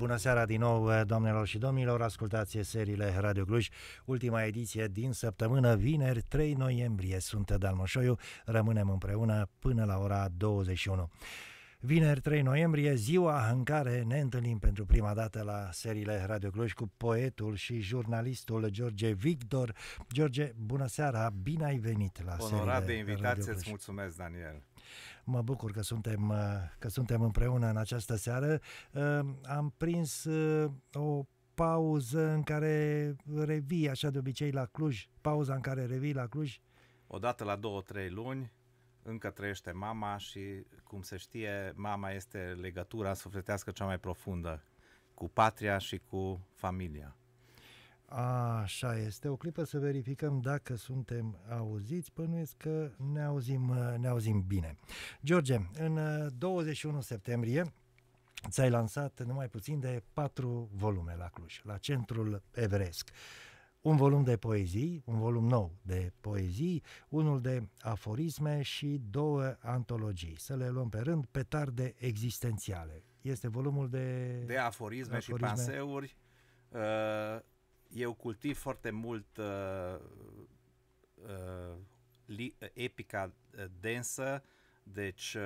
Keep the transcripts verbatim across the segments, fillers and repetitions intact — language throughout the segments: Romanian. Bună seara din nou, doamnelor și domnilor, ascultați Serile Radio Cluj, ultima ediție din săptămână, vineri trei noiembrie, sunt Dan Moșoiu, rămânem împreună până la ora douăzeci și unu. Vineri trei noiembrie, ziua în care ne întâlnim pentru prima dată la Serile Radio Cluj cu poetul și jurnalistul George Vigdor. George, bună seara, bine ai venit la Serile Radio Cluj. Onorat de invitație, îți mulțumesc, Daniel. Mă bucur că suntem, că suntem împreună în această seară. Am prins o pauză în care revii, așa de obicei, la Cluj. Pauza în care revii la Cluj? Odată la două, trei luni. Încă trăiește mama și, cum se știe, mama este legătura sufletească cea mai profundă cu patria și cu familia. Așa este. O clipă să verificăm dacă suntem auziți, bănuiesc că ne auzim, ne auzim bine. George, în douăzeci și unu septembrie ți-ai lansat numai puțin de patru volume la Cluj, la Centrul Evresc. Un volum de poezii, un volum nou de poezii, unul de aforisme și două antologii. Să le luăm pe rând. Petarde existențiale. Este volumul de... De aforisme, aforisme. și panseuri. Eu cultiv foarte mult epica densă, deci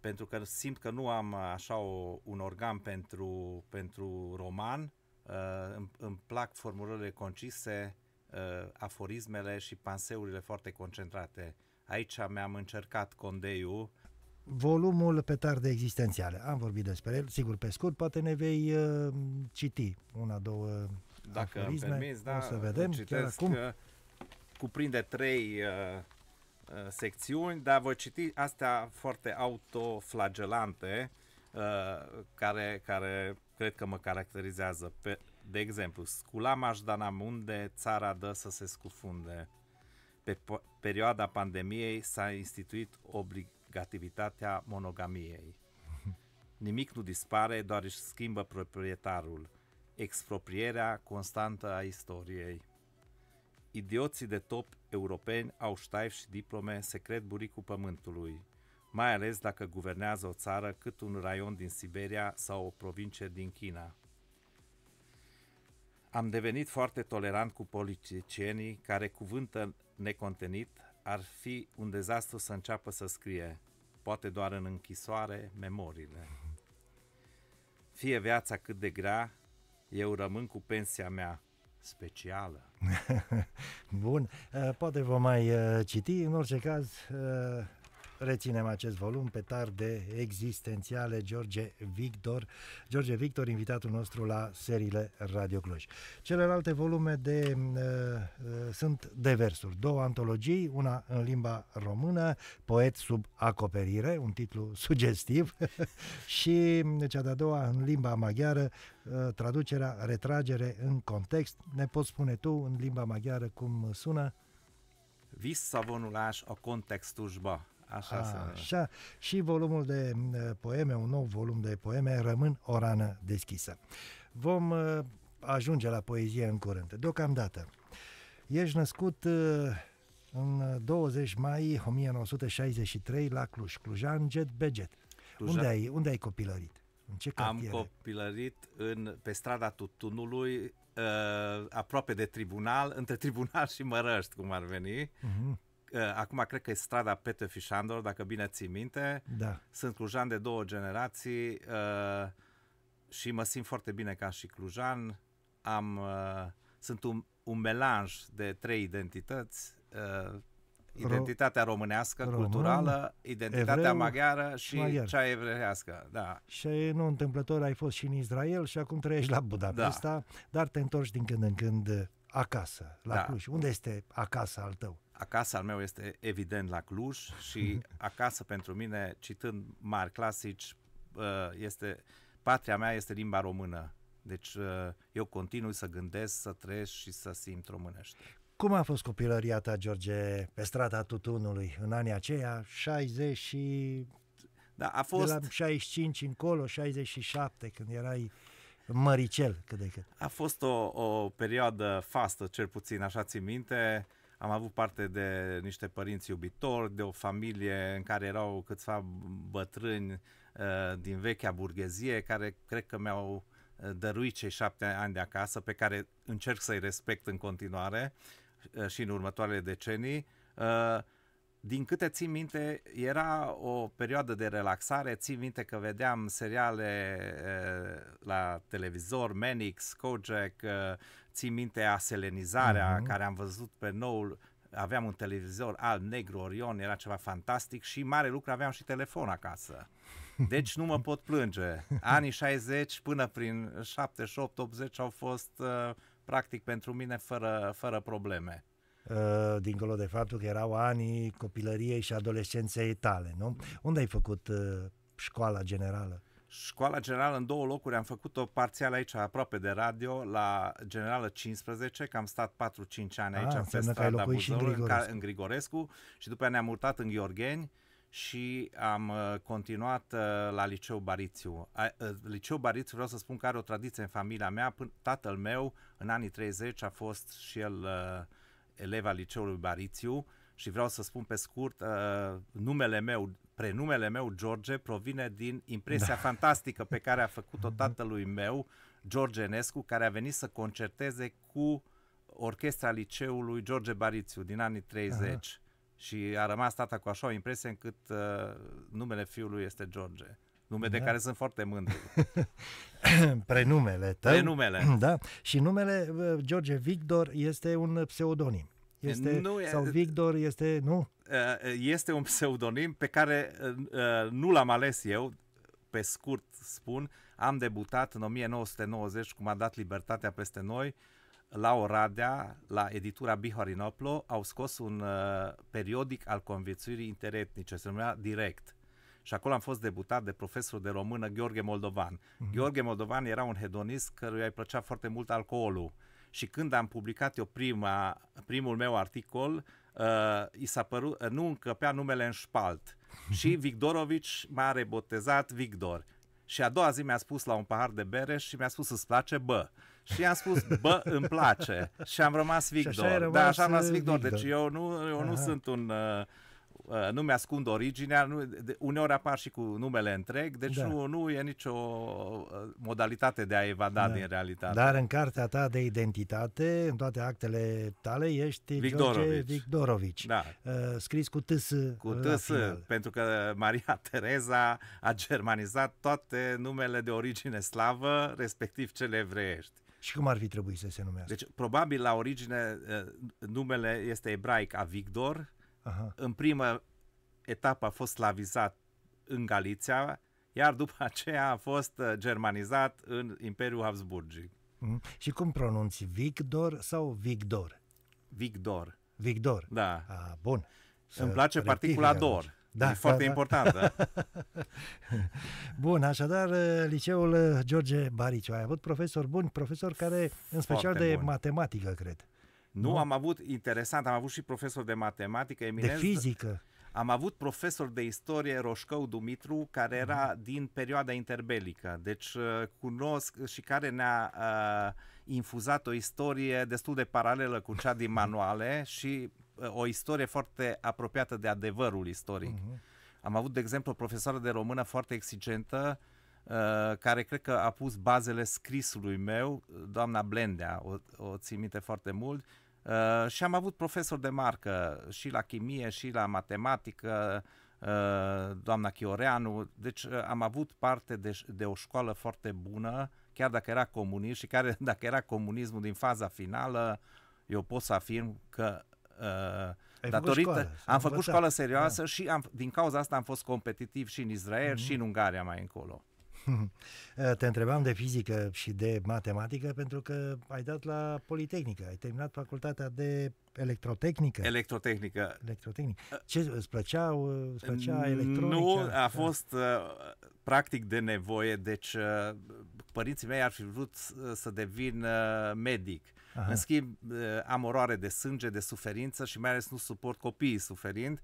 pentru că simt că nu am așa o, un organ pentru, pentru roman. Uh, îmi, îmi plac formulările concise, uh, aforismele și panseurile foarte concentrate. Aici mi-am încercat condeiul. Volumul Petarde existențiale. Am vorbit despre el, sigur, pe scurt. Poate ne vei uh, citi una, două Dacă aforisme. Dacă permiți, da, o să vedem. Citesc, chiar acum. Cuprinde trei uh, uh, secțiuni, dar voi citi astea foarte autoflagelante, uh, care... care cred că mă caracterizează. Pe, de exemplu, sculama aș dana munde, țara dă să se scufunde. Pe perioada pandemiei s-a instituit obligativitatea monogamiei. Nimic nu dispare, doar își schimbă proprietarul. Exproprierea constantă a istoriei. Idioții de top europeni au ștaif și diplome, se cred buricul pământului. Mai ales dacă guvernează o țară cât un raion din Siberia sau o provincie din China. Am devenit foarte tolerant cu politicienii care, cuvântă necontenit, ar fi un dezastru să înceapă să scrie, poate doar în închisoare, memoriile. Fie viața cât de grea, eu rămân cu pensia mea specială. Bun, poate vom mai citi, în orice caz... Reținem acest volum, Petarde existențiale, George Vigdor. George Vigdor, invitatul nostru la Serile Radio Cluj. Celelalte volume de, uh, uh, sunt de versuri. Două antologii, una în limba română, Poet sub acoperire, un titlu sugestiv, și cea de-a doua în limba maghiară, uh, traducerea Retragere în Context. Ne poți spune tu în limba maghiară cum sună? Visszavonulás a kontextusba. Așa, a, așa. Și volumul de poeme, un nou volum de poeme, Rămân o rană deschisă. Vom ajunge la poezie în curând. Deocamdată, ești născut în douăzeci mai o mie nouă sute șaizeci și trei la Cluj, clujan jet beget. Cluj... Unde ai, unde ai copilărit? În ce cartiere? Am copilărit în, pe strada Tutunului, aproape de tribunal, între tribunal și Mărăști, cum ar veni. Uh-huh. Acum cred că e strada Petefi Șandor, dacă bine ții minte. Da. Sunt clujan de două generații uh, și mă simt foarte bine ca și clujan. Am, uh, sunt un, un melanj de trei identități. Uh, identitatea românească, Român, culturală, identitatea evreu, maghiară și maghiar. Cea evreiască. Da. Și nu întâmplător ai fost și în Israel și acum trăiești la Budapesta, da. Dar te întorci din când în când acasă, la da. Cluj. Unde este acasă al tău? Acasă al meu este evident la Cluj și acasă pentru mine, citând mari clasici, este, patria mea este limba română. Deci eu continui să gândesc, să trăiesc și să simt românește. Cum a fost copilăria ta, George, pe strada Tutunului în anii aceia, șaizeci și... Da, a fost... De la șaizeci și cinci încolo, șaizeci și șapte, când erai... Măricel, cât de cât. A fost o, o perioadă fastă, cel puțin, așa țin minte. Am avut parte de niște părinți iubitori, de o familie în care erau câțiva bătrâni uh, din vechea burghezie, care cred că mi-au dăruit cei șapte ani de acasă, pe care încerc să-i respect în continuare uh, și în următoarele decenii. Uh, Din câte țin minte, era o perioadă de relaxare, țin minte că vedeam seriale e, la televizor, Manix, Kojak, e, țin minte Aselenizarea, uh-huh. care am văzut pe noul, aveam un televizor alb-negru, Orion, era ceva fantastic și mare lucru, aveam și telefon acasă. Deci nu mă pot plânge. Anii șaizeci până prin șaptezeci și opt optzeci au fost e, practic pentru mine fără, fără probleme. Dincolo de faptul că erau anii copilăriei și adolescenței tale, nu? Unde ai făcut uh, școala generală? Școala generală în două locuri, am făcut-o parțial aici, aproape de radio, la Generală cincisprezece, că am stat patru cinci ani aici, ah, pe strada Buzăului, în, în Grigorescu, și după aia ne-am mutat în Gheorgheni și am uh, continuat uh, la Liceu Barițiu. Uh, uh, Liceu Barițiu, vreau să spun că are o tradiție în familia mea. Tatăl meu, în anii treizeci, a fost și el... Uh, eleva Liceului Barițiu și vreau să spun pe scurt, uh, numele meu, prenumele meu, George, provine din impresia da. fantastică pe care a făcut-o tatălui meu, George Enescu, care a venit să concerteze cu orchestra Liceului George Barițiu din anii treizeci. Aha. Și a rămas tata cu așa o impresie încât uh, numele fiului este George. Nume da. de care sunt foarte mândru. Prenumele tău. Prenumele. Da. Și numele George Vigdor este un pseudonim. Este, nu, sau Vigdor este, nu? Este un pseudonim pe care nu l-am ales eu, pe scurt spun. Am debutat în o mie nouă sute nouăzeci, cum a dat libertatea peste noi, la Oradea, la editura Bihorinoplo, au scos un periodic al conviețuirii interetnice, se numea Direct. Și acolo am fost debutat de profesorul de română Gheorghe Moldovan. Mm-hmm. Gheorghe Moldovan era un hedonist căruia îi plăcea foarte mult alcoolul. Și când am publicat eu prima, primul meu articol, uh, i s-a părut, nu încăpea numele în șpalt. Mm-hmm. Și Vigdorovici m-a rebotezat Vigdor. Și a doua zi mi-a spus la un pahar de bere și mi-a spus, îți place, bă? Și i-am spus, bă, îmi place. Și am rămas Vigdor. Și așa rămas, da, așa am rămas Vigdor. Vigdor. Deci eu nu, eu nu sunt un... Uh, nu mi-ascund originea, nu, de, uneori apar și cu numele întreg, deci da. nu, nu e nicio modalitate de a evada da. din realitate. Dar în cartea ta de identitate, în toate actele tale, ești George Vigdorovici. Da. Uh, scris cu T S. Cu T S, pentru că Maria Tereza a germanizat toate numele de origine slavă, respectiv cele evreiești. Și cum ar fi trebuit să se numească? Deci, probabil la origine numele este ebraic, a Vigdor. Aha. În prima etapă a fost slavizat în Galiția, iar după aceea a fost germanizat în Imperiul Habsburgic. Mm. Și cum pronunți? Vigdor sau Vigdor? Vigdor. Vigdor. Da. A, bun. Să Îmi place particula dor. Da, e foarte da, importantă. Da. Bun, așadar, Liceul George Barițiu. Ai avut profesori buni, profesori care, în foarte special de bun. matematică, cred. Nu, nu, am avut, interesant, am avut și profesor de matematică eminent. De fizică. Am avut profesor de istorie, Roșcău Dumitru, care era mm. din perioada interbelică. Deci cunosc și care ne-a uh, infuzat o istorie destul de paralelă cu cea din manuale și uh, o istorie foarte apropiată de adevărul istoric. Mm-hmm. Am avut, de exemplu, o profesoară de română foarte exigentă, care cred că a pus bazele scrisului meu, doamna Blendea, o, o țin minte foarte mult, uh, și am avut profesori de marcă și la chimie și la matematică, uh, doamna Chioreanu, deci uh, am avut parte de, de o școală foarte bună, chiar dacă era comunist și care, dacă era comunismul din faza finală, eu pot să afirm că Uh, datorită, făcut școală, am făcut învățat. școală serioasă da. și am, din cauza asta am fost competitiv și în Israel, mm-hmm. și în Ungaria mai încolo. Te întrebam de fizică și de matematică pentru că ai dat la Politehnică, ai terminat facultatea de electrotehnică. Electrotehnică. Electrotehnică. Ce îți plăcea, îți plăcea electronică? Nu, a fost practic de nevoie, deci părinții mei ar fi vrut să devin medic. Aha. În schimb, am oroare de sânge, de suferință și mai ales nu suport copiii suferind.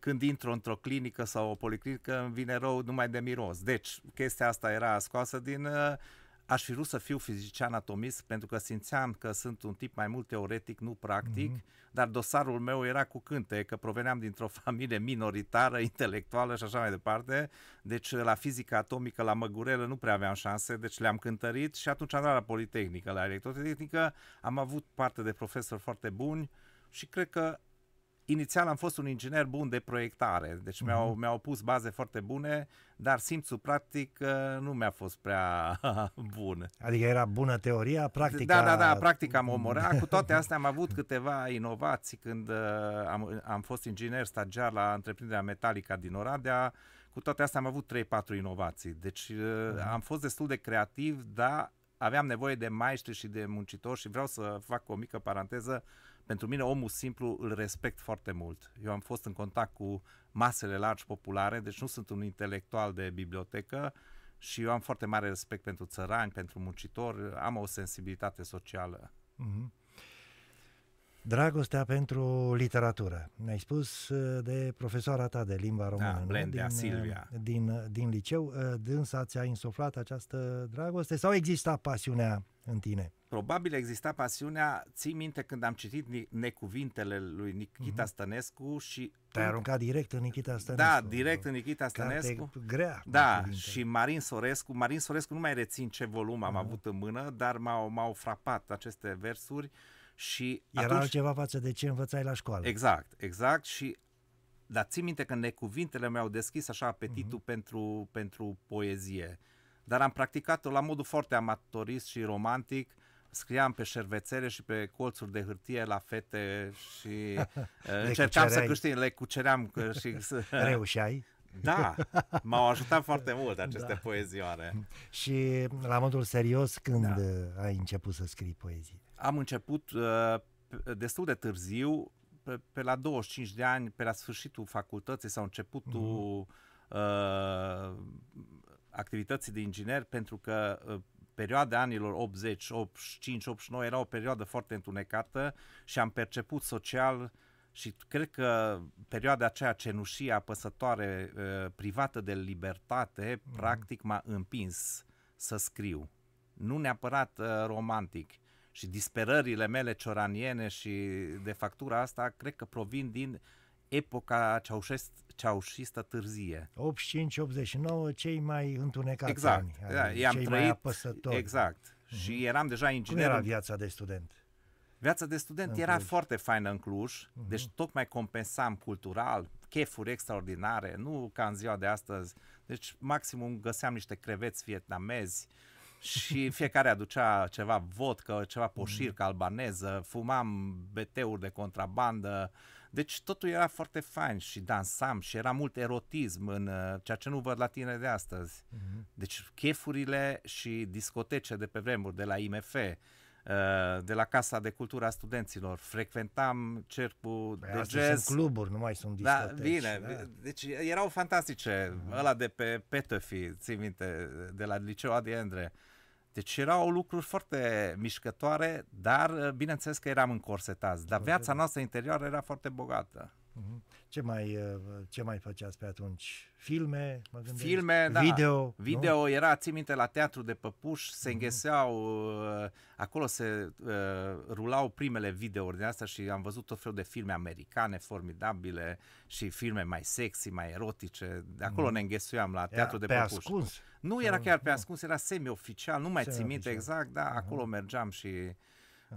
Când intru într-o clinică sau o policlinică, îmi vine rău numai de miros. Deci, chestia asta era scoasă din... Aș fi vrut să fiu fizician-atomist pentru că simțeam că sunt un tip mai mult teoretic, nu practic, mm-hmm. dar dosarul meu era cu cântec, că proveneam dintr-o familie minoritară, intelectuală și așa mai departe. Deci la fizica atomică, la Măgurelă nu prea aveam șanse, deci le-am cântărit și atunci am dat la Politehnică, la Electrotehnică. Am avut parte de profesori foarte buni și cred că inițial am fost un inginer bun de proiectare, deci uh-huh. mi-au, mi-au pus baze foarte bune, dar simțul practic nu mi-a fost prea bun. Adică era bună teoria, practica... Da, da, da, practica mă omora. Cu toate astea am avut câteva inovații când am, am fost inginer stagiar la întreprinderea Metallica din Oradea. Cu toate astea am avut trei patru inovații, deci uh-huh. am fost destul de creativ, dar aveam nevoie de maestri și de muncitori și vreau să fac o mică paranteză. Pentru mine omul simplu îl respect foarte mult. Eu am fost în contact cu masele largi populare, deci nu sunt un intelectual de bibliotecă și eu am foarte mare respect pentru țărani, pentru muncitori, am o sensibilitate socială. Mm-hmm. Dragostea pentru literatură. Ne-ai spus de profesoara ta de limba română, da, Blendea, din, Silvia. Din, din liceu. Dânsa ți-a insuflat această dragoste sau exista pasiunea în tine? Probabil exista pasiunea. Ții minte când am citit Necuvintele lui Nichita Stănescu și... Te-ai aruncat direct în Nichita Stănescu. Da, direct în Nichita Stănescu. Grea. Da, și Marin Sorescu. Marin Sorescu, nu mai rețin ce volum am avut în mână, dar m-au frapat aceste versuri. Și era atunci... altceva față de ce învățai la școală. Exact, exact. Și, dar ții minte că Necuvintele mi-au deschis așa apetitul uh-huh. pentru, pentru poezie. Dar am practicat-o la modul foarte amatorist și romantic. Scriam pe șervețele și pe colțuri de hârtie la fete și încercam să câștig, le cuceream. Și... Reușeai? Da, m-au ajutat foarte mult aceste da. poezioare. Și la modul serios, când da. ai început să scrii poezii? Am început uh, destul de târziu, pe, pe la douăzeci și cinci de ani, pe la sfârșitul facultății sau începutul mm-hmm. uh, activității de inginer, pentru că uh, perioada anilor optzeci, optzeci și cinci, optzeci și nouă era o perioadă foarte întunecată și am perceput social și cred că perioada aceea cenușie, apăsătoare, uh, privată de libertate, mm-hmm. practic m-a împins să scriu. Nu neapărat uh, romantic. Și disperările mele cioraniene și de factura asta cred că provin din epoca ceaușist, ceaușistă târzie. optzeci și cinci optzeci și nouă, cei mai întunecați exact. ani, da, i-am cei trăit, mai apăsători. Exact. Uh-huh. Și eram deja inginer. Cum era viața de student? Viața de student era foarte faină în Cluj, uh-huh. deci tocmai compensam cultural, chefuri extraordinare, nu ca în ziua de astăzi. Deci maximum găseam niște creveți vietnamezi, și fiecare aducea ceva vodcă, ceva poșircă albaneză, fumam beteuri de contrabandă. Deci totul era foarte fain și dansam și era mult erotism în ceea ce nu văd la tine de astăzi. Deci chefurile și discotece de pe vremuri, de la I M F, de la Casa de Cultura Studenților, frecventam cercul păi de jazz. Sunt cluburi, nu mai sunt discoteci. Da, bine, da. Deci erau fantastice. Mm-hmm. Ăla de pe Petăfi, ții minte, de la Liceu Adi Endre. Deci erau lucruri foarte mișcătoare, dar bineînțeles că eram încorsetați. Dar viața noastră interioară era foarte bogată. Ce mai, ce mai făceați pe atunci? Filme, mă gândesc? Filme, da. Video, Video nu? Era, ții minte, la Teatru de Păpuș, se uh-huh. îngheseau, acolo se uh, rulau primele videouri din astea și am văzut tot felul de filme americane formidabile și filme mai sexy, mai erotice. De acolo uh-huh. ne înghesuiam la Teatru era de Păpuș. Ascuns. Nu era chiar pe ascuns, era semi-oficial, nu mai ții minte exact, dar uh-huh. acolo mergeam și...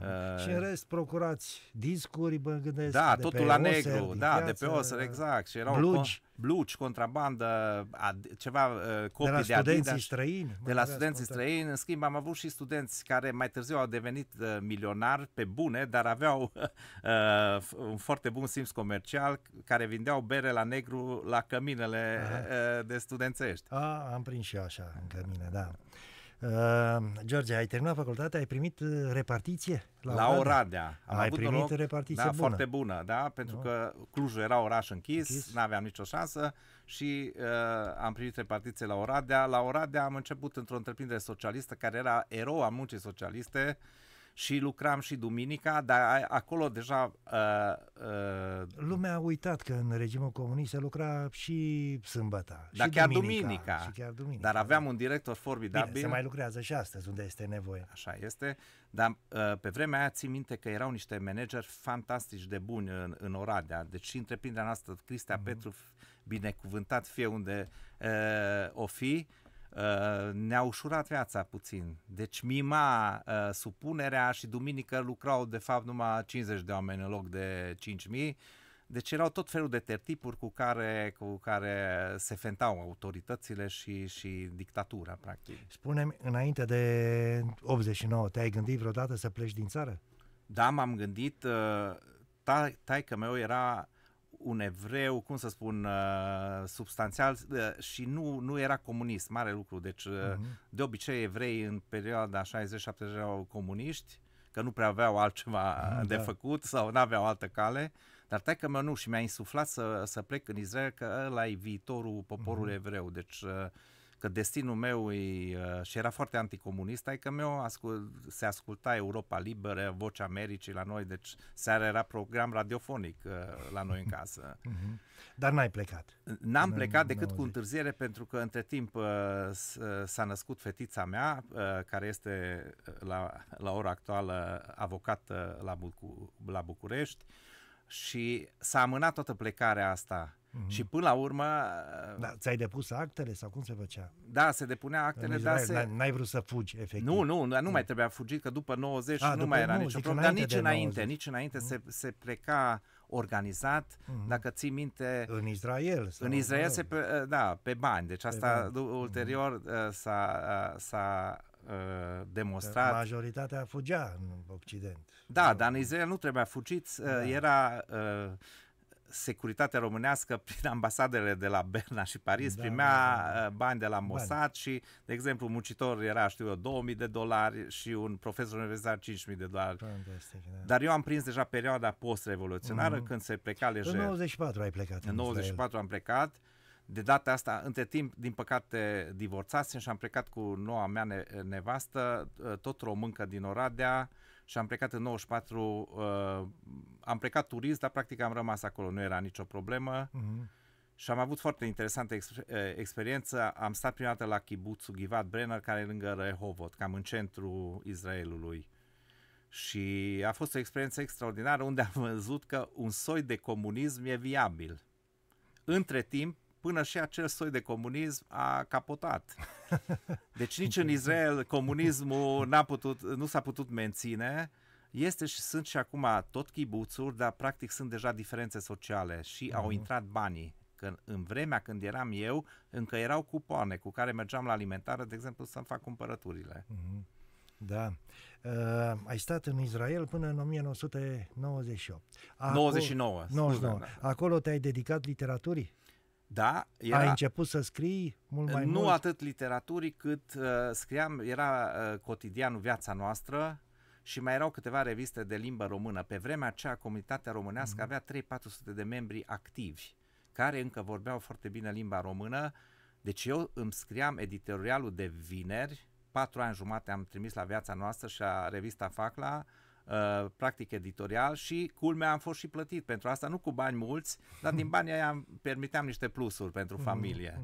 Uh, și în rest procurați discuri, mă gândesc. Da, totul la negru, da, de pe Oser, exact. Și erau blugi, blugi contrabandă, ad, ceva uh, copii de, de studenții străini. De la studenții străini, în schimb am avut și studenți care mai târziu au devenit uh, milionari pe bune, dar aveau uh, un foarte bun simț comercial, care vindeau bere la negru la căminele uh, de studențești. A, am prins și eu așa în cămine, da. Uh, George, ai terminat facultatea, ai primit repartiție? La, la Oradea. Oradea. Am ai avut primit loc, repartiție da, bună. Foarte bună, da, pentru no. că Clujul era oraș închis, închis. N-aveam nicio șansă și uh, am primit repartiție la Oradea. La Oradea am început într-o întreprindere socialistă care era erou a muncii socialiste și lucram și duminica, dar acolo deja... Uh, uh, Lumea a uitat că în regimul comunist se lucra și sâmbăta, dar și chiar duminica, duminica. Și chiar duminica. Dar aveam un director formidabil. Bine, se mai lucrează și astăzi, unde este nevoie. Așa este, dar uh, pe vremea aia țin minte că erau niște manageri fantastici de buni în, în Oradea. Deci și întreprinderea noastră, Cristea mm-hmm. Petru, binecuvântat fie unde uh, o fi, Uh, ne-a ușurat viața puțin. Deci mima uh, supunerea și duminică lucrau de fapt numai cincizeci de oameni în loc de cinci mii. Deci erau tot felul de tertipuri cu care, cu care se fentau autoritățile și, și dictatura, practic. Spune-mi, înainte de optzeci și nouă, te-ai gândit vreodată să pleci din țară? Da, m-am gândit. Uh, ta, taică meu era... un evreu, cum să spun, substanțial și nu, nu era comunist, mare lucru. Deci, mm-hmm. de obicei, evrei în perioada șaizeci șaptezeci erau comuniști, că nu prea aveau altceva mm, de da. făcut sau nu aveau altă cale. Dar taică meu nu și mi-a insuflat să, să plec în Israel, că ăla e viitorul poporului mm-hmm. evreu. Deci, că destinul meu e, și era foarte anticomunist, taică meu ascult, se asculta Europa Liberă, Vocea Americii la noi, deci seara era program radiofonic la noi în casă. Dar n-ai plecat? N-am plecat decât cu întârziere, pentru că între timp s-a născut fetița mea, care este la, la ora actuală avocată la, Bucu, la București, și s-a amânat toată plecarea asta. Mm-hmm. Și până la urmă... Da, ți-ai depus actele sau cum se făcea? Da, se depunea actele, dar se... N-ai vrut să fugi, efectiv. Nu, nu, nu mai trebuia fugit, că după nouăzeci A, nu după mai era nicio problemă. Dar nici înainte, nici înainte se, se pleca organizat, mm-hmm. dacă ții minte... În Israel. În Israel, se pe, da, pe bani. Deci pe asta bani. Ulterior mm-hmm. s-a... s-a demonstrat. Majoritatea fugea în Occident. Da, dar în Israel nu trebuia fugiți, da. Era... Securitatea românească, prin ambasadele de la Berna și Paris, da, primea da, da. bani de la Mossad bani. Și, de exemplu, un muncitor era, știu eu, două mii de dolari și un profesor universitar cinci mii de dolari. Fantastic, da. Dar eu am prins deja perioada post-revoluționară, mm-hmm. când se pleca lejer. În nouăzeci și patru ai plecat. În, în nouăzeci și patru am plecat. De data asta, între timp, din păcate, divorțasem și am plecat cu noua mea ne nevastă, tot româncă din Oradea, și am plecat în nouăzeci și patru, uh, am plecat turist, dar practic am rămas acolo, nu era nicio problemă. Uh-huh. Și am avut foarte interesantă ex experiență. Am stat prima dată la Kibuțul Givat Brenner, care e lângă Rehovot, cam în centrul Israelului. Și a fost o experiență extraordinară, unde am văzut că un soi de comunism e viabil. Între timp, până și acel soi de comunism a capotat. Deci nici în Israel comunismul n-a putut, nu s-a putut menține. Este și sunt și acum tot chibuțuri, dar practic sunt deja diferențe sociale și uh-huh. au intrat banii. Că în vremea când eram eu, încă erau cupoane cu care mergeam la alimentară, de exemplu, să-mi fac cumpărăturile. Uh-huh. Da. Uh, ai stat în Israel până în o mie nouă sute nouăzeci și opt. Acolo, nouăzeci și nouă. nouăzeci și nouă. Acolo te-ai dedicat literaturii? Da, era... Ai început să scrii mult mai nu mult? Nu atât literaturii, cât uh, scriam, era uh, cotidianul, viața noastră, și mai erau câteva reviste de limbă română. Pe vremea aceea, comunitatea românească mm. avea trei patru sute de membri activi, care încă vorbeau foarte bine limba română. Deci eu îmi scriam editorialul de vineri, patru ani jumate am trimis la Viața Noastră și la revista Facla, Uh, practic editorial, și culmea am fost și plătit pentru asta, nu cu bani mulți, dar din banii aia îmi permiteam niște plusuri pentru familie.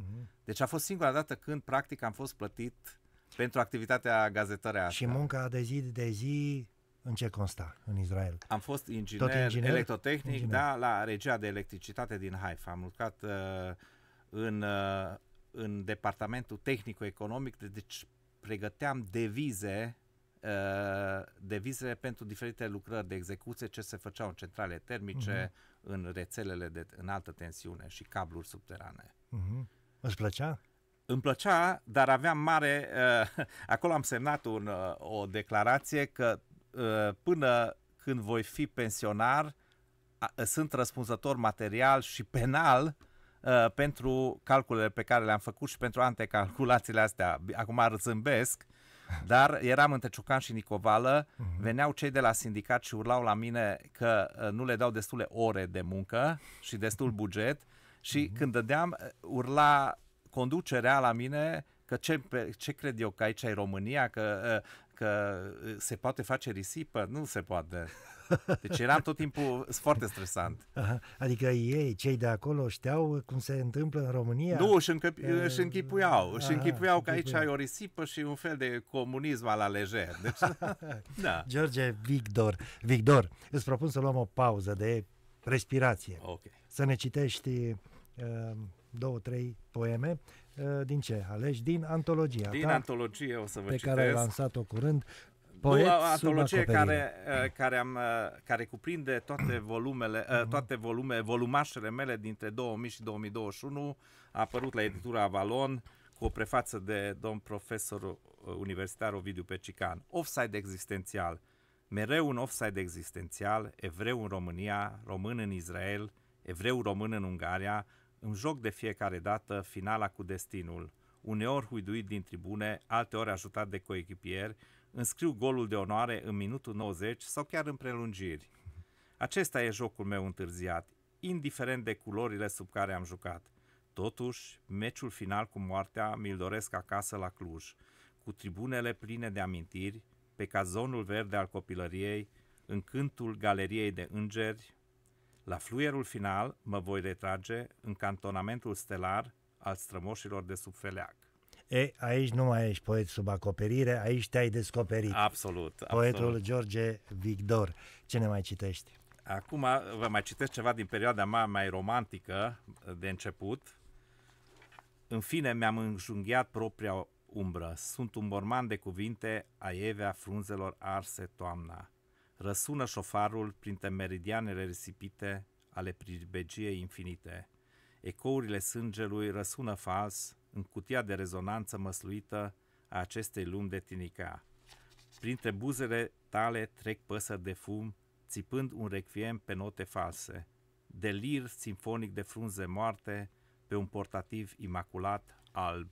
Deci a fost singura dată când practic am fost plătit pentru activitatea gazetărească. Și munca de zi de zi în ce consta în Israel? Am fost inginer, inginer? electrotehnic, inginer. Da, la regia de electricitate din Haifa. Am lucrat uh, în, uh, în departamentul tehnico-economic, deci pregăteam devize devizele pentru diferite lucrări de execuție ce se făceau în centrale termice, uh-huh. în rețelele de înaltă tensiune și cabluri subterane. Uh-huh. Îți plăcea? Îmi plăcea, dar aveam mare... Uh, acolo am semnat un, uh, o declarație că uh, până când voi fi pensionar a, sunt răspunzător material și penal uh, pentru calculele pe care le-am făcut și pentru antecalculațiile astea. Acum ar zâmbesc, dar eram între Ciucan și Nicovală, uh-huh. veneau cei de la sindicat și urlau la mine că nu le dau destule ore de muncă și destul buget, și uh-huh. când dădeam, urla conducerea la mine că ce, ce cred eu, că aici e România, că, că se poate face risipă? Nu se poate. Deci era tot timpul foarte stresant. Aha. Adică ei, cei de acolo, știau cum se întâmplă în România? Nu, își, încăp, își închipuiau. Aha, își închipuiau că aici ai o risipă și un fel de comunism la lejer. Deci, da. George Vigdor, Vigdor, îți propun să luăm o pauză de respirație. Okay. Să ne citești uh, două, trei poeme. Uh, din ce alegi? Din antologia Din ta, antologie o să vă Pe citesc. Care ai lansat-o curând. Poet o antologie care, care, am, care cuprinde toate volumele, toate volume, volumașele mele dintre două mii și două mii douăzeci și unu, a apărut la editura Avalon cu o prefață de domn profesor universitar Ovidiu Pecican. Offside existențial. Mereu un offside existențial, evreu în România, român în Israel, evreu român în Ungaria, în joc de fiecare dată, finala cu destinul. Uneori huiduit din tribune, alteori ajutat de coechipieri, înscriu golul de onoare în minutul nouăzeci sau chiar în prelungiri. Acesta e jocul meu întârziat, indiferent de culorile sub care am jucat. Totuși, meciul final cu moartea mi-l doresc acasă la Cluj, cu tribunele pline de amintiri, pe cazonul verde al copilăriei, în cântul galeriei de îngeri. La fluierul final mă voi retrage în cantonamentul stelar al strămoșilor de sub feleac. E, aici nu mai ești poet sub acoperire, aici te-ai descoperit. Absolut. Poetul absolut. George Vigdor. Ce ne mai citești? Acum vă mai citesc ceva din perioada mea mai romantică de început. În fine, mi-am înjunghiat propria umbră. Sunt un morman de cuvinte, aievea frunzelor arse toamna. Răsună șofarul printre meridianele risipite ale pribegiei infinite. Ecourile sângelui răsună fals în cutia de rezonanță măsluită a acestei lumi de tinica. Printre buzele tale trec păsări de fum, țipând un requiem pe note false. Delir simfonic de frunze moarte pe un portativ imaculat alb.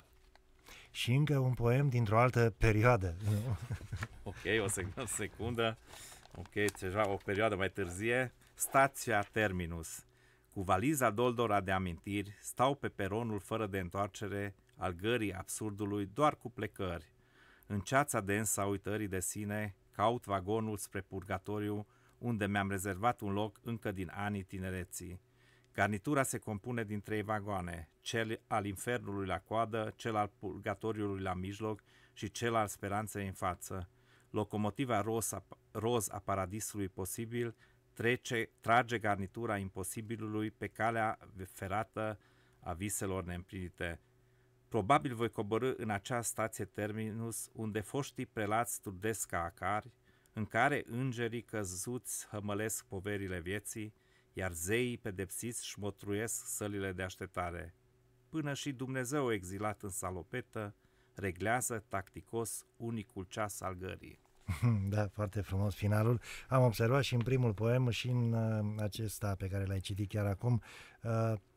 Și încă un poem dintr-o altă perioadă. Ok, o secundă, o secundă. Ok, ceva, o perioadă mai târzie. Stația Terminus. Cu valiza doldora de amintiri, stau pe peronul fără de întoarcere al gării absurdului, doar cu plecări. În ceața densă a uitării de sine, caut vagonul spre purgatoriu, unde mi-am rezervat un loc încă din anii tinereții. Garnitura se compune din trei vagoane, cel al infernului la coadă, cel al purgatoriului la mijloc și cel al speranței în față. Locomotiva roz a, roz a paradisului posibil trece, trage garnitura imposibilului pe calea ferată a viselor neîmplinite. Probabil voi coborî în acea stație Terminus unde foștii prelați studesc ca acari, în care îngerii căzuți hămălesc poverile vieții, iar zeii pedepsiți șmotruiesc sălile de așteptare. Până și Dumnezeu exilat în salopetă reglează tacticos unicul ceas al gării. Da, foarte frumos finalul. Am observat și în primul poem și în acesta pe care l-ai citit chiar acum,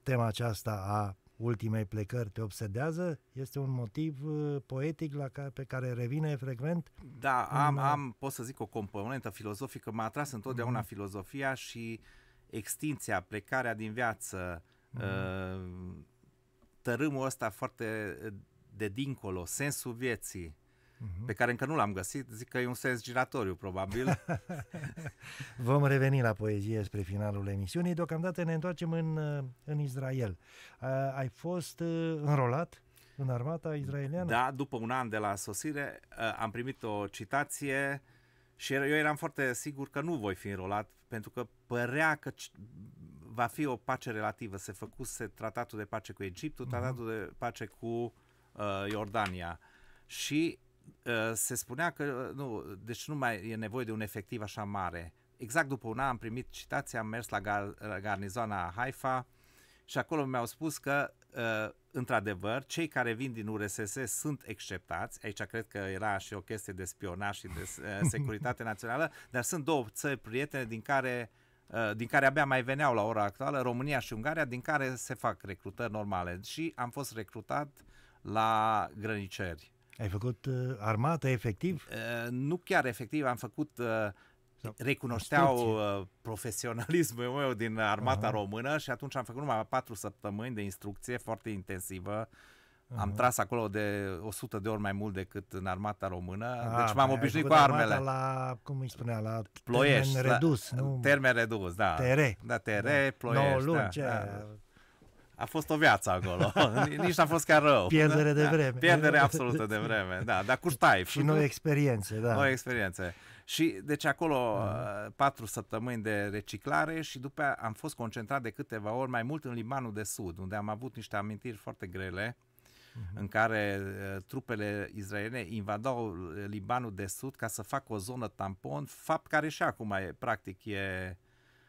tema aceasta a ultimei plecări te obsedează? Este un motiv poetic la care, pe care revine frecvent? Da, am, am, pot să zic, o componentă filozofică. M-a atras întotdeauna mm. filozofia și extinția, plecarea din viață, mm. tărâmul ăsta foarte de dincolo, sensul vieții, uh-huh. pe care încă nu l-am găsit, zic că e un sens giratoriu, probabil. Vom reveni la poezie spre finalul emisiunii. Deocamdată ne întoarcem în, în Israel. Ai fost înrolat în armata israeliană? Da, după un an de la sosire am primit o citație și eu eram foarte sigur că nu voi fi înrolat, pentru că părea că va fi o pace relativă. Se făcuse tratatul de pace cu Egiptul, uh-huh. tratatul de pace cu Iordania și uh, se spunea că nu, deci nu mai e nevoie de un efectiv așa mare. Exact după un an am primit citația, am mers la, gar, la garnizoana Haifa și acolo mi-au spus că uh, într-adevăr cei care vin din U R S S sunt exceptați. Aici cred că era și o chestie de spionaj și de uh, securitate națională, dar sunt două țări prietene din care din care abia mai veneau la ora actuală, România și Ungaria, din care se fac recrutări normale. Și am fost recrutat la grăniceri. Ai făcut uh, armată efectiv? Uh, nu chiar efectiv, am făcut... Uh, recunoșteau uh, profesionalismul meu din armata uh-huh. română și atunci am făcut numai patru săptămâni de instrucție foarte intensivă Am tras acolo de o sută de ori mai mult decât în armata română. A, deci m-am obișnuit cu armele. La, cum îi spunea, la Ploiești, termen redus. La, nu? Termen redus, da. T R. Da, T R, da. Ploiești. nouă luni, da, ce... da. A fost o viață acolo. Nici n-a fost chiar rău. Pierdere de vreme. Da, pierdere absolută de vreme, da. Dar cu ștaif. Și noi experiențe, da. Noi experiențe. Și deci acolo uh-huh. patru săptămâni de reciclare și după aia am fost concentrat de câteva ori mai mult în limanul de sud, unde am avut niște amintiri foarte grele. Uhum. În care uh, trupele israeliene invadau Libanul de Sud ca să facă o zonă tampon, fapt care și acum e, practic e,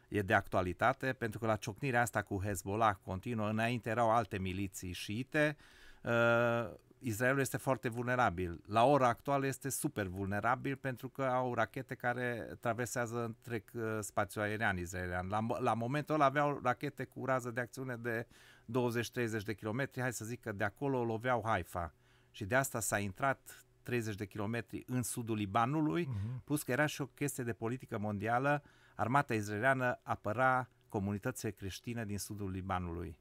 e de actualitate, pentru că la ciocnirea asta cu Hezbollah continuă, înainte erau alte miliții șiite, uh, Israelul este foarte vulnerabil. La ora actuală este super vulnerabil pentru că au rachete care traversează întreg uh, spațiul aerian israelian. La, la momentul ăla aveau rachete cu rază de acțiune de douăzeci-treizeci de kilometri, hai să zic că de acolo loveau Haifa. Și de asta s-a intrat treizeci de kilometri în sudul Libanului, uh-huh. plus că era și o chestie de politică mondială. Armata israeliană apăra comunitățile creștine din sudul Libanului.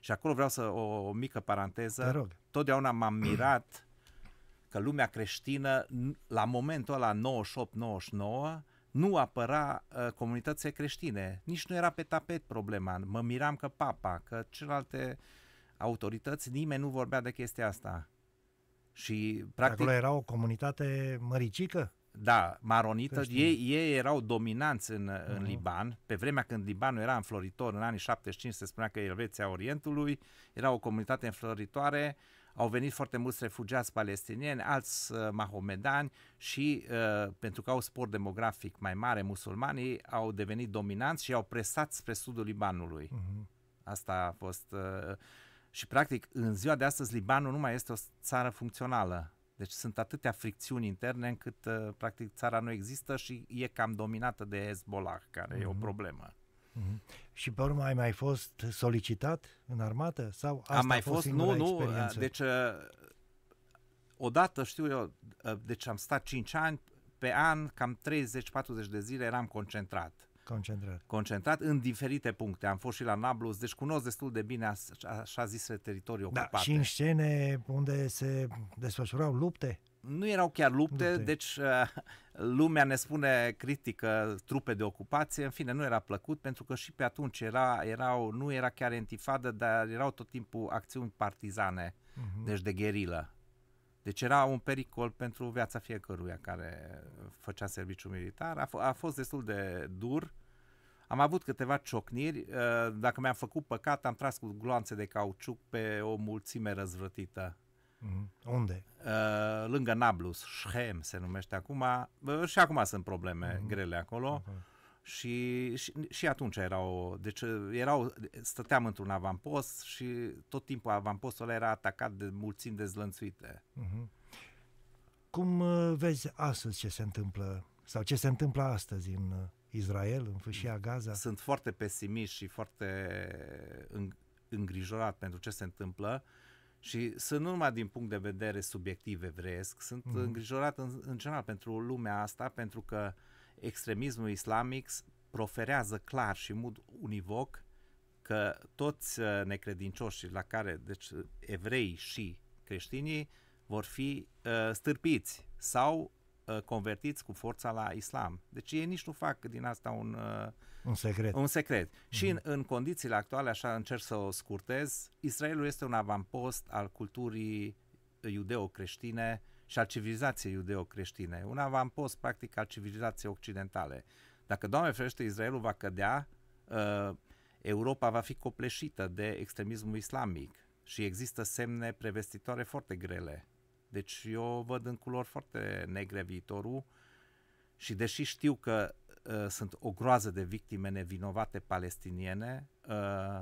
Și acolo vreau să o, o mică paranteză. Totdeauna m-am mirat că lumea creștină, la momentul ăla, nouăzeci și opt nouăzeci și nouă, nu apăra uh, comunitățile creștine. Nici nu era pe tapet problema. Mă miram că papa, că celelalte autorități, nimeni nu vorbea de chestia asta. Și practic... Acolo era o comunitate măricică? Da, maronită. Ei, ei erau dominanți în, uh-huh. în Liban. Pe vremea când Libanul era înfloritor, în anii șaptezeci și cinci se spunea că e Elveția Orientului, era o comunitate înfloritoare. Au venit foarte mulți refugiați palestinieni, alți uh, mahomedani și uh, pentru că au spor demografic mai mare, musulmanii au devenit dominanți și au presat spre sudul Libanului. Uh-huh. Asta a fost... Uh, și practic în ziua de astăzi Libanul nu mai este o țară funcțională. Deci sunt atâtea fricțiuni interne încât uh, practic țara nu există și e cam dominată de Hezbollah, care uh-huh. e o problemă. Mm-hmm. Și pe urmă ai mai fost solicitat în armată? Sau asta am mai a fost, fost nu, nu, deci odată știu eu, deci am stat cinci ani, pe an cam treizeci-patruzeci de zile eram concentrat. Concentrat. Concentrat în diferite puncte. Am fost și la Nablus, deci cunosc destul de bine așa zise teritorii ocupate. Da, și în scene unde se desfășurau lupte? Nu erau chiar lupte, lupte, deci lumea ne spune critică trupe de ocupație, în fine nu era plăcut pentru că și pe atunci era, erau, nu era chiar intifadă, dar erau tot timpul acțiuni partizane, uh-huh. deci de gherilă. Deci era un pericol pentru viața fiecăruia care făcea serviciu militar, a, a fost destul de dur. Am avut câteva ciocniri, dacă mi-am făcut păcat am tras cu gloanțe de cauciuc pe o mulțime răzvrătită. Unde? Uh, lângă Nablus, Shem se numește acum, uh, și acum sunt probleme uh-huh. grele acolo uh-huh. și, și, și atunci erau, deci erau, stăteam într-un avampost și tot timpul avampostul ăla era atacat de mulțimi dezlănțuite. Uh-huh. Cum uh, vezi astăzi ce se întâmplă sau ce se întâmplă astăzi în uh, Israel, în fâșia Gaza? Sunt foarte pesimist și foarte îngrijorat pentru ce se întâmplă. Și sunt nu numai din punct de vedere subiectiv evresc, sunt mm. îngrijorat în, în general pentru lumea asta, pentru că extremismul islamic proferează clar și în mod univoc că toți necredincioșii la care, deci evrei și creștinii, vor fi uh, stârpiți sau uh, convertiți cu forța la islam. Deci ei nici nu fac din asta un, uh, un secret. Un secret. Mm. Și în, în condițiile actuale, așa încerc să o scurtez, Israelul este un avampost al culturii iudeo-creștine și al civilizației iudeo-creștine. Un avampost, practic, al civilizației occidentale. Dacă, Doamne ferește, Israelul va cădea, uh, Europa va fi copleșită de extremismul islamic și există semne prevestitoare foarte grele. Deci eu văd în culori foarte negre viitorul și deși știu că Uh, sunt o groază de victime nevinovate palestiniene, uh,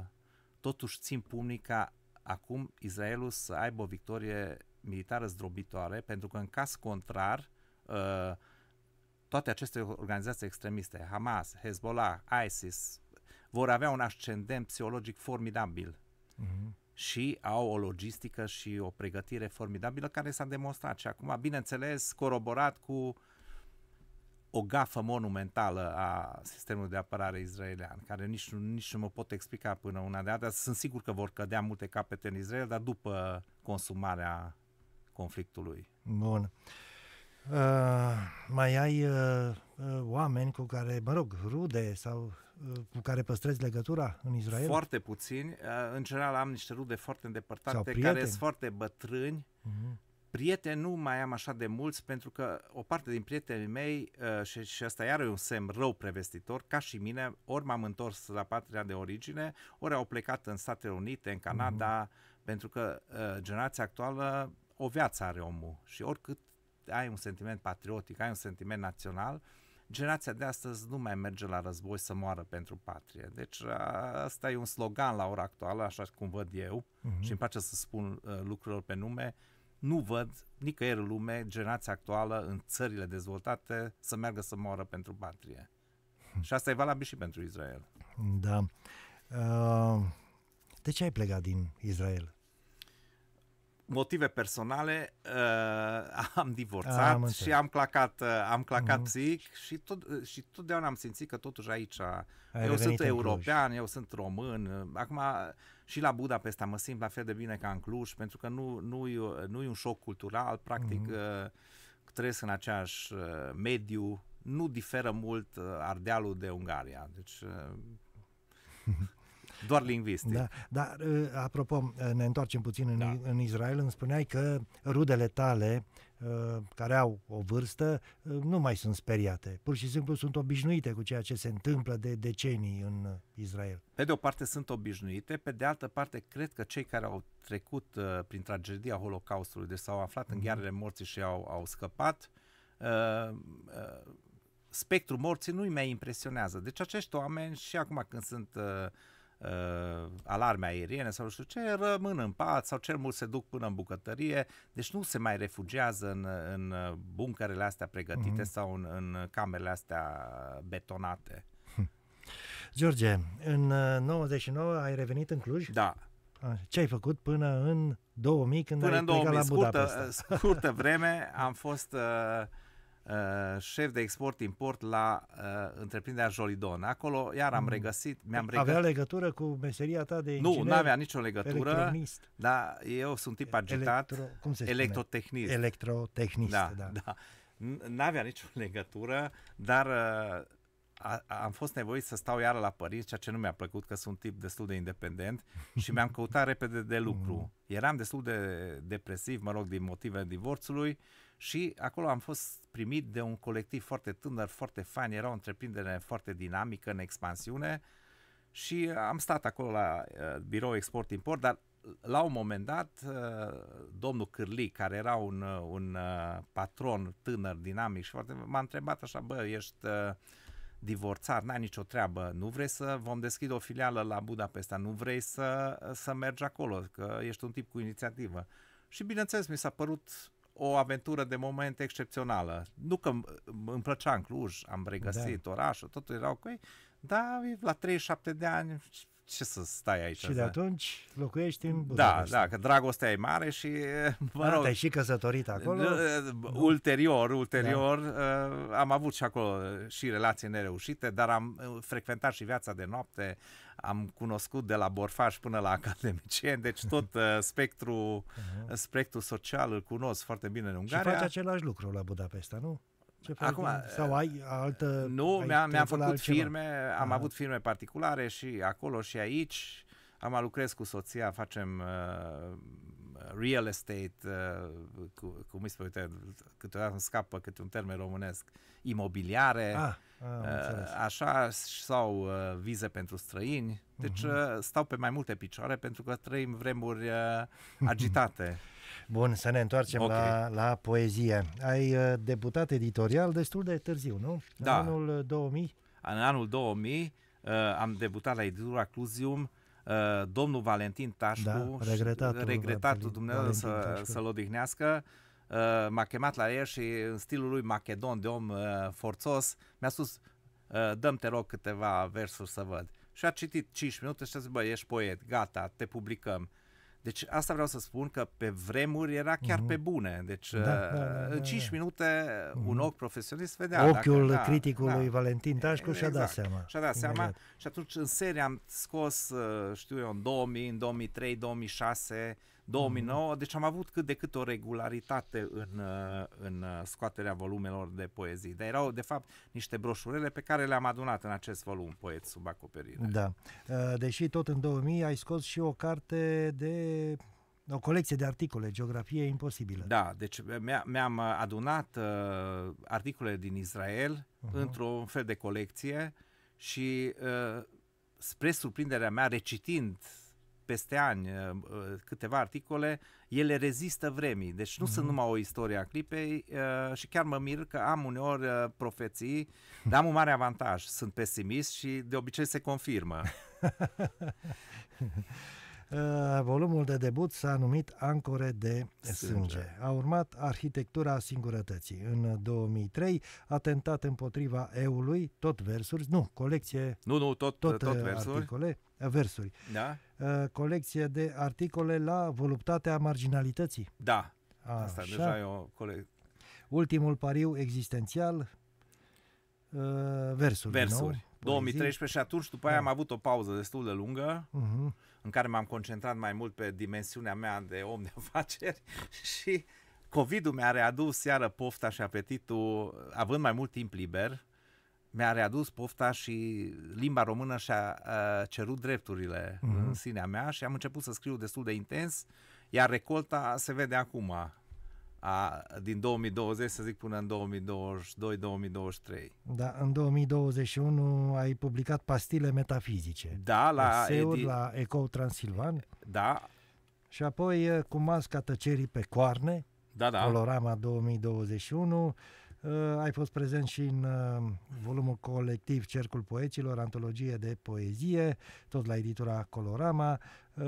totuși țin pumnii ca acum Israelul să aibă o victorie militară zdrobitoare, pentru că în caz contrar uh, toate aceste organizații extremiste, Hamas, Hezbollah, ISIS, vor avea un ascendent psihologic formidabil uh-huh. și au o logistică și o pregătire formidabilă care s-a demonstrat și acum, bineînțeles, coroborat cu o gafă monumentală a sistemului de apărare israelian, care nici, nici nu mă pot explica până una de alta. Sunt sigur că vor cădea multe capete în Israel, dar după consumarea conflictului. Bun. Uh, mai ai uh, oameni cu care, mă rog, rude sau uh, cu care păstrezi legătura în Israel? Foarte puțini. Uh, în general am niște rude foarte îndepărtate, care sunt foarte bătrâni. Uh-huh. Prieteni nu mai am așa de mulți, pentru că o parte din prietenii mei, uh, și, și asta iară e un semn rău prevestitor, ca și mine, ori m-am întors la patria de origine, ori au plecat în Statele Unite, în Canada, uh-huh. pentru că uh, generația actuală, o viață are omul și oricât ai un sentiment patriotic, ai un sentiment național, generația de astăzi nu mai merge la război să moară pentru patrie. Deci asta e un slogan la ora actuală, așa cum văd eu, uh-huh. și îmi place să spun uh, lucrurilor pe nume. Nu văd nicăieri în lume generația actuală în țările dezvoltate să meargă să moară pentru patrie. Uh-huh. Și asta e valabil și pentru Israel. Da. Uh, de ce ai plecat din Israel? Motive personale, uh, am divorțat am și am clacat, uh, am clacat mm. psihic și, tot, și totdeauna am simțit că totuși aici, ai eu sunt european, eu sunt român, acum și la Budapesta mă simt la fel de bine ca în Cluj, pentru că nu, nu, e, nu e un șoc cultural, practic mm. uh, trăiesc în aceeași uh, mediu, nu diferă mult uh, Ardealul de Ungaria, deci... Uh, Doar lingvistic. Da, dar, apropo, ne întoarcem puțin în, da. în Israel. Îmi spuneai că rudele tale, care au o vârstă, nu mai sunt speriate. Pur și simplu sunt obișnuite cu ceea ce se întâmplă de decenii în Israel. Pe de o parte sunt obișnuite, pe de altă parte cred că cei care au trecut prin tragedia Holocaustului, deci s-au aflat mm. în ghearele morții și au, au scăpat, uh, uh, spectrul morții nu-i mai impresionează. Deci acești oameni și acum când sunt... Uh, Uh, alarme aeriene sau nu știu ce, rămân în pat sau cel mult se duc până în bucătărie, deci nu se mai refugiază în, în bunkerele astea pregătite uh-huh. sau în, în camerele astea betonate. George, în nouăzeci și nouă ai revenit în Cluj? Da. Ce ai făcut până în două mii când până ai plecat la Budapesta? Până în scurtă, scurtă vreme am fost... Uh, Uh, șef de export-import la uh, întreprinderea Jolidon. Acolo iar am regăsit... Mi-am regăsit... Avea legătură cu meseria ta de inginer? Nu, nu avea nicio legătură. Electronist. Da, eu sunt tip agitat. Electro... Cum se electrotehnist. Electrotehnist, da. da. da. N-avea nicio legătură, dar uh, a, am fost nevoit să stau iară la părinți, ceea ce nu mi-a plăcut, că sunt tip destul de independent și mi-am căutat repede de lucru. Eram destul de depresiv, mă rog, din motivele divorțului. Și acolo am fost primit de un colectiv foarte tânăr, foarte fain, era o întreprindere foarte dinamică, în expansiune și am stat acolo la uh, birou export-import, dar la un moment dat uh, domnul Cârli, care era un, un uh, patron tânăr, dinamic și foarte, m-a întrebat așa, bă, ești uh, divorțat, n-ai nicio treabă, nu vrei să vom deschide o filială la Budapesta, nu vrei să, să mergi acolo, că ești un tip cu inițiativă. Și bineînțeles mi s-a părut o aventură de moment excepțională. Nu că îmi plăcea în Cluj, am regăsit da. orașul, totul era ok, dar la treizeci și șapte de ani ce să stai aici? Și de atunci locuiești în Budapesta. Da, da, că dragostea e mare și... Mă rog, te-ai și căsătorit acolo? Ulterior, ulterior, da. am avut și acolo și relații nereușite, dar am frecventat și viața de noapte, am cunoscut de la borfaș până la academicieni, deci tot spectrul, spectrul social îl cunosc foarte bine în Ungaria. Și faci același lucru la Budapesta, nu? Acum, sau ai altă... Nu, mi-am mi făcut firme, am Aha. avut firme particulare și acolo și aici. Am lucrez cu soția, facem uh, real estate, uh, cu, cum îi spune, uite, câteodată îmi scapă câte un termen românesc, imobiliare, ah, uh, așa, sau uh, vize pentru străini. Deci uh -huh. stau pe mai multe picioare pentru că trăim vremuri uh, agitate. Bun, să ne întoarcem okay. la, la poezie. Ai uh, debutat editorial destul de târziu, nu? Da. În anul două mii? În anul două mii uh, am debutat la editura Cluzium. Uh, domnul Valentin Tașcu, da, regretatul, regretatul Dumnezeu să, să-l odihnească, uh, m-a chemat la el și în stilul lui macedon de om uh, forțos mi-a spus, uh, dă-mi te rog câteva versuri să văd. Și a citit cinci minute și a zis, bă, ești poet, gata, te publicăm. Deci asta vreau să spun, că pe vremuri era chiar mm-hmm. pe bune. Deci da, da, da, da, în cinci minute mm-hmm. un ochi profesionist vedea. Ochiul dacă, da, criticului da, Valentin Tașcu și-a exact, dat seama. Și-a dat seama și atunci în serie am scos, știu eu, în două mii, în două mii trei, două mii șase, două mii nouă, mm-hmm. deci am avut cât de cât o regularitate în, în scoaterea volumelor de poezii. Dar erau, de fapt, niște broșurele pe care le-am adunat în acest volum, Poet sub acoperire. Da. Deși tot în două mii ai scos și o carte de... o colecție de articole, Geografie imposibilă. Da, deci mi-am adunat uh, articole din Israel uh-huh. într-un fel de colecție și uh, spre surprinderea mea, recitind peste ani câteva articole, ele rezistă vremii. Deci nu mm-hmm. sunt numai o istorie a clipei uh, și chiar mă mir că am uneori uh, profeții, dar am un mare avantaj. Sunt pesimist și de obicei se confirmă. uh, volumul de debut s-a numit Ancore de sânge. sânge. A urmat Arhitectura singurătății. În două mii trei, Atentat împotriva eului, tot versuri, nu, colecție, nu, nu, tot, tot, tot versuri. Articole, versuri. Da? Colecție de articole la voluptatea marginalității. Da, asta așa. Deja e o colecție. Ultimul pariu existențial, versuri. Versuri. Nou, două mii treisprezece și atunci, după aia da. am avut o pauză destul de lungă, uh-huh. în care m-am concentrat mai mult pe dimensiunea mea de om de afaceri și COVID-ul mi-a readus iară pofta și apetitul, având mai mult timp liber. Mi-a readus pofta și limba română și-a uh, cerut drepturile mm-hmm. în sinea mea și am început să scriu destul de intens, iar recolta se vede acum, a, din două mii douăzeci, să zic, până în două mii douăzeci și doi două mii douăzeci și trei. Da, în două mii douăzeci și unu ai publicat Pastile metafizice. Da, la, edi... la Ecou Transilvan. Da. Și apoi Cu masca tăcerii pe coarne, da, da. Colorama două mii douăzeci și unu, Uh, ai fost prezent și în uh, volumul colectiv Cercul Poeților, antologie de poezie, tot la editura Colorama. Uh,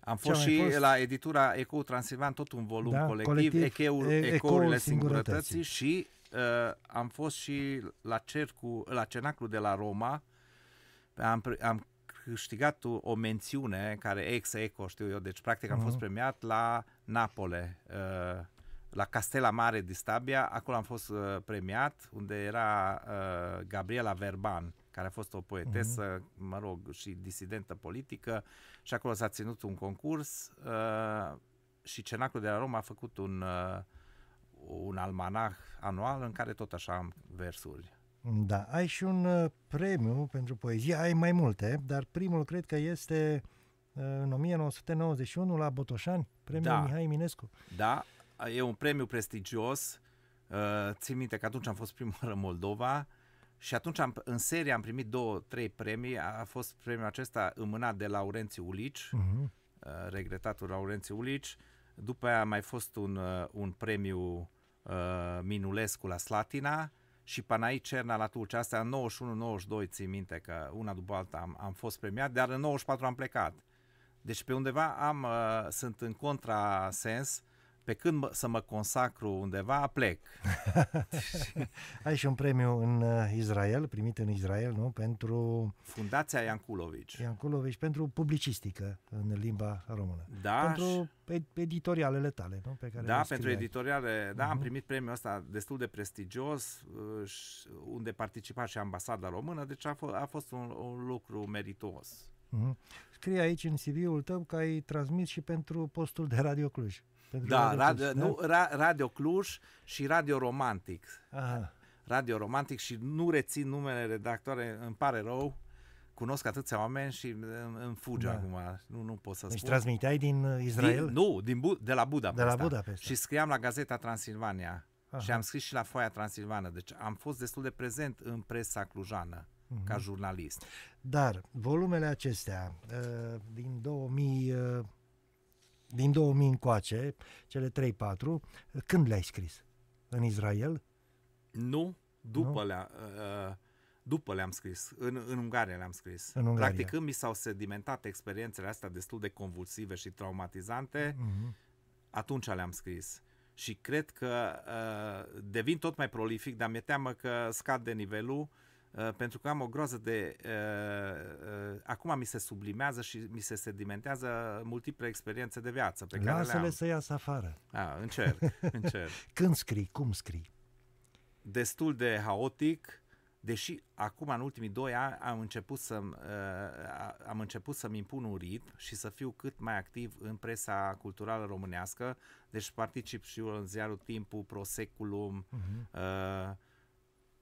Am fost și fost? la editura Ecou Transilvan, tot un volum da, colectiv, colectiv Echeul, e, Ecourile, Ecourile Singurătății, și uh, am fost și la, cercul, la Cenaclu de la Roma. Am, am câștigat o mențiune care ex-eco, știu eu, deci practic am uh-huh. fost premiat la Napole, uh, la Castela Mare di Stabia, acolo am fost uh, premiat, unde era uh, Gabriela Verban, care a fost o poetesă, uh-huh. mă rog, și disidentă politică, și acolo s-a ținut un concurs uh, și Cenaclu de la Roma a făcut un, uh, un almanach anual în care tot așa am versuri. Da, ai și un uh, premiu pentru poezie, ai mai multe, dar primul cred că este uh, în o mie nouă sute nouăzeci și unu la Botoșani, premiul da. Mihai Eminescu. Da. E un premiu prestigios, uh, țin minte că atunci am fost primul în Moldova și atunci am, în serie am primit două, trei premii, a fost premiul acesta înmânat de Laurențiu Ulici, uh-huh. uh, regretatul Laurențiu Ulici, după aia a mai fost un, uh, un premiu uh, Minulescu la Slatina și Panai Cerna la Tulcea, astea în nouăzeci și unu nouăzeci și doi țin minte că una după alta am, am fost premiat, dar în nouăzeci și patru am plecat. Deci pe undeva am, uh, sunt în contrasens. Pe când mă, să mă consacru undeva, plec. Ai și un premiu în Israel, primit în Israel, nu? Pentru... Fundația Ianculovici. Ianculovici, pentru publicistică în limba română. Da. Pentru editorialele tale, nu? Pe care da, pentru editoriale. Da, uh-huh. am primit premiul ăsta destul de prestigios, unde participa și ambasada română, deci a, a fost un, un lucru meritos. Uh-huh. Scrie aici în C V-ul tău că ai transmis și pentru postul de Radio Cluj. Da, Radio Cluj, nu, da? Radio Cluj și Radio Romantic. Aha. Radio Romantic și nu rețin numele redactoare, îmi pare rău. Cunosc atâția oameni și îmi fuge da. acum. Nu, nu pot să deci spun. Transmiteai din Israel? Din, nu, din Bu de la Budapesta. De la Budapesta. Și scriam la Gazeta Transilvania. Aha. Și am scris și la Foaia Transilvană. Deci am fost destul de prezent în presa clujană uh-huh. ca jurnalist. Dar volumele acestea din două mii... Din două mii încoace, cele trei patru, când le-ai scris? În Israel? Nu, după, nu? Le-a, după le-am scris. În, în Ungaria le-am scris. În Ungaria. Practic, când mi s-au sedimentat experiențele astea destul de convulsive și traumatizante, mm-hmm. atunci le-am scris. Și cred că uh, devin tot mai prolific, dar mi-e teamă că scad de nivelul. uh, pentru că am o groază de... Uh, uh, acum mi se sublimează și mi se sedimentează multiple experiențe de viață pe care le-am. Lasă-le să iasă afară. Ah, încerc, încerc. Când scrii, cum scrii? Destul de haotic, deși acum în ultimii doi ani am început să-mi uh, am început să-mi impun un ritm și să fiu cât mai activ în presa culturală românească, deci particip și eu în ziarul Timpul, Proseculum. Uh-huh. uh,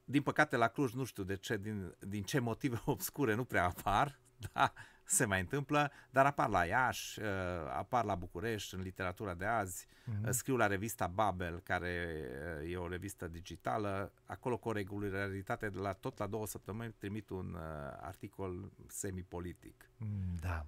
din păcate la Cluj nu știu de ce, din, din ce motive obscure nu prea apar, da, se mai întâmplă, dar apar la Iași, uh, apar la București în literatura de azi, uh-huh. uh, scriu la revista Babel, care uh, e o revistă digitală, acolo cu o regularitate de la tot la două săptămâni trimit un uh, articol semipolitic. Da.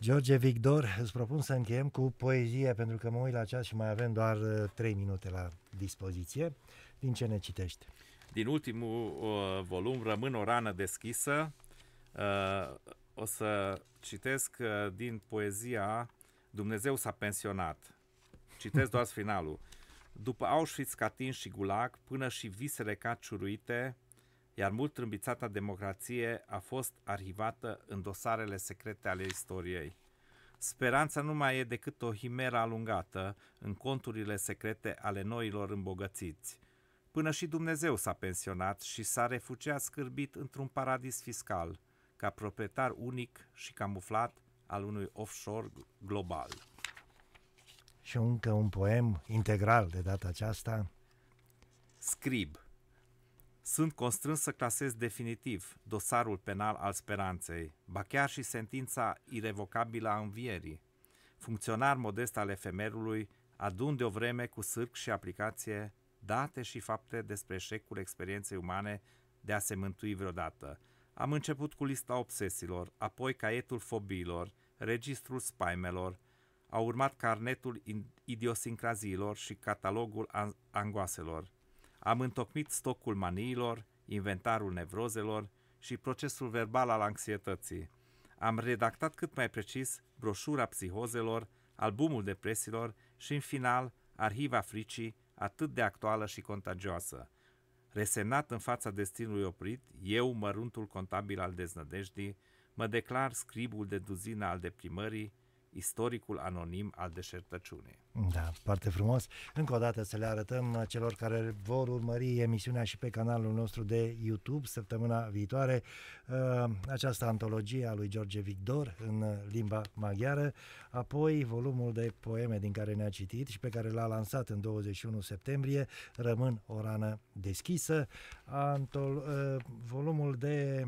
George Vigdor, îți propun să încheiem cu poezie, pentru că mă uit la ceas și mai avem doar trei minute la dispoziție. Din ce ne citești? Din ultimul uh, volum, Rămân o rană deschisă, uh, o să citesc uh, din poezia Dumnezeu s-a pensionat. Citesc doar finalul. După Auschwitz, Katyn și Gulag, până și visele ca ciuruite, iar mult trâmbițata democrație a fost arhivată în dosarele secrete ale istoriei. Speranța nu mai e decât o himeră alungată în conturile secrete ale noilor îmbogățiți. Până și Dumnezeu s-a pensionat și s-a refugiat scârbit într-un paradis fiscal, ca proprietar unic și camuflat al unui offshore global. Și încă un poem integral de data aceasta. Scrib. Sunt constrâns să clasez definitiv dosarul penal al speranței, ba chiar și sentința irevocabilă a învierii. Funcționar modest al efemerului, adun de o vreme cu sârc și aplicație date și fapte despre eșecul experienței umane de a se mântui vreodată. Am început cu lista obsesiilor, apoi caietul fobiilor, registrul spaimelor, a urmat carnetul idiosincraziilor și catalogul an angoaselor. Am întocmit stocul maniilor, inventarul nevrozelor și procesul verbal al anxietății. Am redactat cât mai precis broșura psihozelor, albumul depresiilor și, în final, arhiva fricii, atât de actuală și contagioasă. Resemnat în fața destinului oprit, eu, măruntul contabil al deznădejdii, mă declar scribul de duzină al deprimării, istoricul anonim al deșertăciunii. Da, foarte frumos. Încă o dată să le arătăm celor care vor urmări emisiunea și pe canalul nostru de YouTube săptămâna viitoare această antologie a lui George Vigdor în limba maghiară, apoi volumul de poeme din care ne-a citit și pe care l-a lansat în douăzeci și unu septembrie, Rămân o rană deschisă, Antol, volumul de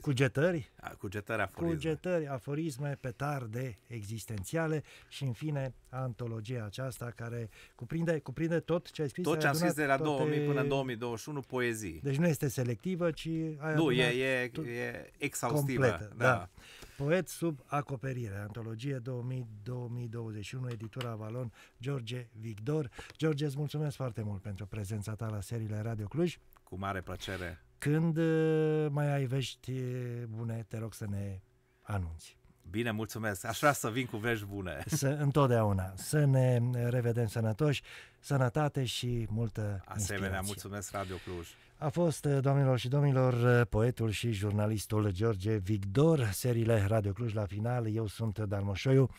Cugetări, cugetări, aforisme. cugetări, aforisme, petarde existențiale și, în fine, antologia aceasta care cuprinde, cuprinde tot ce ai scris. Tot ce am scris de la toate... două mii până în două mii douăzeci și unu, poezii. Deci nu este selectivă, ci ai Nu, e, e, e exhaustivă. Completă, da. Da. Poet sub acoperire, antologie două mii douăzeci și unu, editura Avalon, George Vigdor. George, îți mulțumesc foarte mult pentru prezența ta la Serile Radio Cluj. Cu mare plăcere. Când mai ai vești bune, te rog să ne anunți. Bine, mulțumesc. Aș vrea să vin cu vești bune. Să, întotdeauna. Să ne revedem sănătoși, sănătate și multă inspirație. Asemenea, mulțumesc Radio Cluj. A fost, doamnelor și domnilor, poetul și jurnalistul George Vigdor. Serile Radio Cluj la final. Eu sunt Dan Moșoiu.